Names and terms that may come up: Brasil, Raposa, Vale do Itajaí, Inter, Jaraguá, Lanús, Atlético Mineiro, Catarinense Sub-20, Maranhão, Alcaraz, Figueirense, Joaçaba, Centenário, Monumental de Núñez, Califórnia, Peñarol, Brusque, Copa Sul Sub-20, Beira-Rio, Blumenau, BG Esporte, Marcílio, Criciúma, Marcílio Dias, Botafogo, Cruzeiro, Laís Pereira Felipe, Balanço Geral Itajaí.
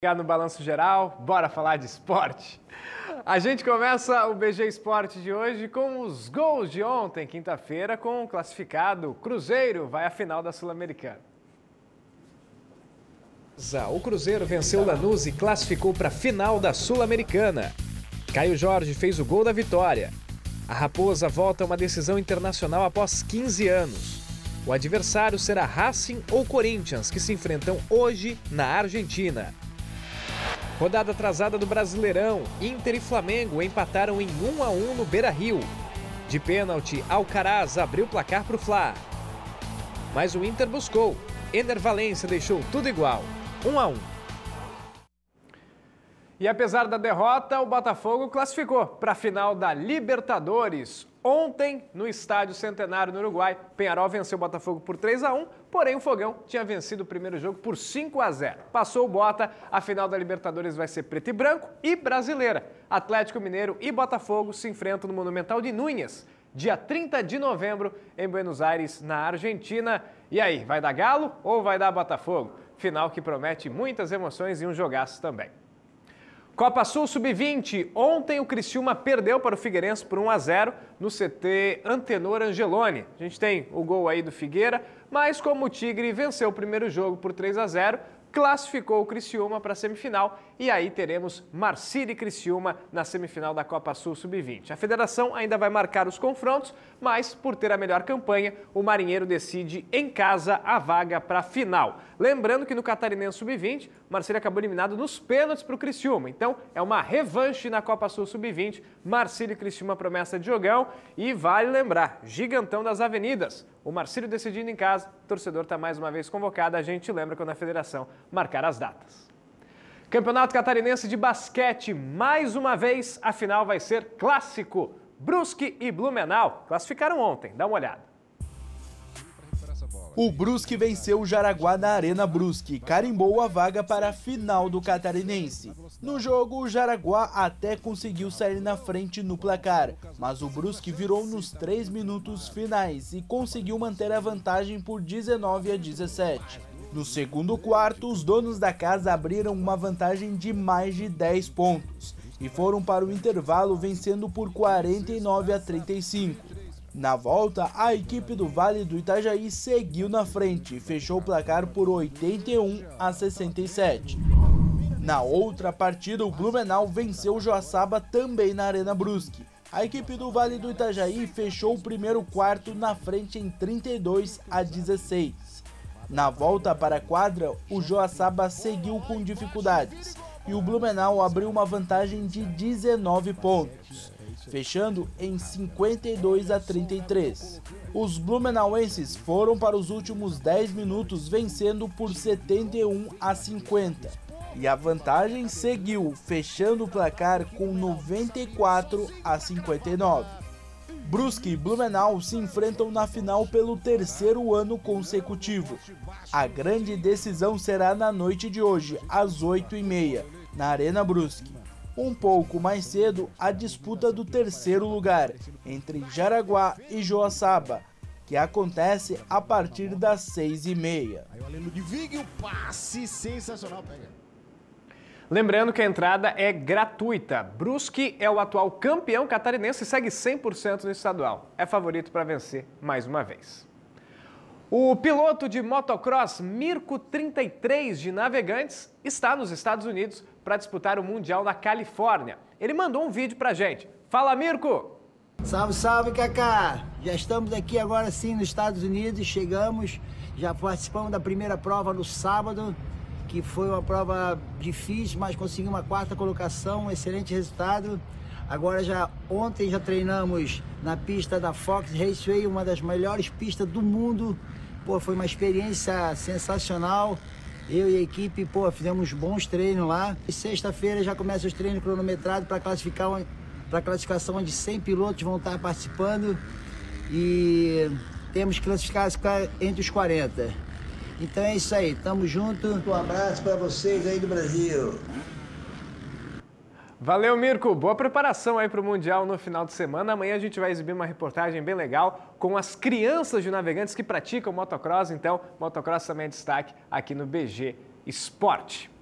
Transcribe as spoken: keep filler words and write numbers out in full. Obrigado no Balanço Geral, bora falar de esporte. A gente começa o B G Esporte de hoje com os gols de ontem, quinta-feira, com o classificado Cruzeiro vai à final da Sul-Americana. O Cruzeiro venceu Lanús e classificou para a final da Sul-Americana. Caio Jorge fez o gol da vitória. A Raposa volta a uma decisão internacional após quinze anos. O adversário será Racing ou Corinthians, que se enfrentam hoje na Argentina. Rodada atrasada do Brasileirão, Inter e Flamengo empataram em um a um no Beira-Rio. De pênalti, Alcaraz abriu o placar para o Fla. Mas o Inter buscou. Ener Valência deixou tudo igual, um a um. E apesar da derrota, o Botafogo classificou para a final da Libertadores. Ontem, no estádio Centenário, no Uruguai, Peñarol venceu o Botafogo por três a um, porém o Fogão tinha vencido o primeiro jogo por cinco a zero. Passou o Bota, a final da Libertadores vai ser preto e branco e brasileira. Atlético Mineiro e Botafogo se enfrentam no Monumental de Núñez, dia trinta de novembro, em Buenos Aires, na Argentina. E aí, vai dar Galo ou vai dar Botafogo? Final que promete muitas emoções e um jogaço também. Copa Sul sub vinte, ontem o Criciúma perdeu para o Figueirense por um a zero no C T Antenor Angeloni. A gente tem o gol aí do Figueira, mas como o Tigre venceu o primeiro jogo por três a zero, classificou o Criciúma para a semifinal e aí teremos Marcílio e Criciúma na semifinal da Copa Sul sub vinte. A federação ainda vai marcar os confrontos, mas por ter a melhor campanha, o marinheiro decide em casa a vaga para a final. Lembrando que no Catarinense sub vinte, Marcílio acabou eliminado nos pênaltis para o Criciúma. Então é uma revanche na Copa Sul sub vinte, Marcílio e Criciúma promessa de jogão e vale lembrar, gigantão das avenidas. O Marcílio decidindo em casa, o torcedor está mais uma vez convocado, a gente lembra quando a federação marcar as datas. Campeonato Catarinense de Basquete, mais uma vez, a final vai ser clássico. Brusque e Blumenau classificaram ontem, dá uma olhada. O Brusque venceu o Jaraguá na Arena Brusque e carimbou a vaga para a final do Catarinense. No jogo, o Jaraguá até conseguiu sair na frente no placar, mas o Brusque virou nos três minutos finais e conseguiu manter a vantagem por dezenove a dezessete. No segundo quarto, os donos da casa abriram uma vantagem de mais de dez pontos e foram para o intervalo vencendo por quarenta e nove a trinta e cinco. Na volta, a equipe do Vale do Itajaí seguiu na frente e fechou o placar por oitenta e um a sessenta e sete. Na outra partida, o Blumenau venceu o Joaçaba também na Arena Brusque. A equipe do Vale do Itajaí fechou o primeiro quarto na frente em trinta e dois a dezesseis. Na volta para a quadra, o Joaçaba seguiu com dificuldades e o Blumenau abriu uma vantagem de dezenove pontos. Fechando em cinquenta e dois a trinta e três. Os blumenauenses foram para os últimos dez minutos vencendo por setenta e um a cinquenta. E a vantagem seguiu, fechando o placar com noventa e quatro a cinquenta e nove. Brusque e Blumenau se enfrentam na final pelo terceiro ano consecutivo. A grande decisão será na noite de hoje, às oito e meia, na Arena Brusque. Um pouco mais cedo, a disputa do terceiro lugar, entre Jaraguá e Joaçaba, que acontece a partir das seis e meia. Lembrando que a entrada é gratuita. Brusque é o atual campeão catarinense e segue cem por cento no estadual. É favorito para vencer mais uma vez. O piloto de motocross Mirko trinta e três de Navegantes está nos Estados Unidos para disputar o Mundial na Califórnia. Ele mandou um vídeo pra gente. Fala, Mirko! Salve, salve, Kaká! Já estamos aqui agora sim nos Estados Unidos, chegamos, já participamos da primeira prova no sábado, que foi uma prova difícil, mas conseguimos uma quarta colocação, um excelente resultado. Agora já ontem já treinamos na pista da Fox Raceway, uma das melhores pistas do mundo. Pô, foi uma experiência sensacional. Eu e a equipe, pô, fizemos bons treinos lá. E sexta-feira já começa os treinos cronometrados para classificar para classificação onde cem pilotos vão estar participando e temos que classificar entre os quarenta. Então é isso aí, tamo junto. Um abraço para vocês aí do Brasil. Valeu, Mirko. Boa preparação aí para o Mundial no final de semana. Amanhã a gente vai exibir uma reportagem bem legal com as crianças de Navegantes que praticam motocross. Então, motocross também é destaque aqui no B G Esporte.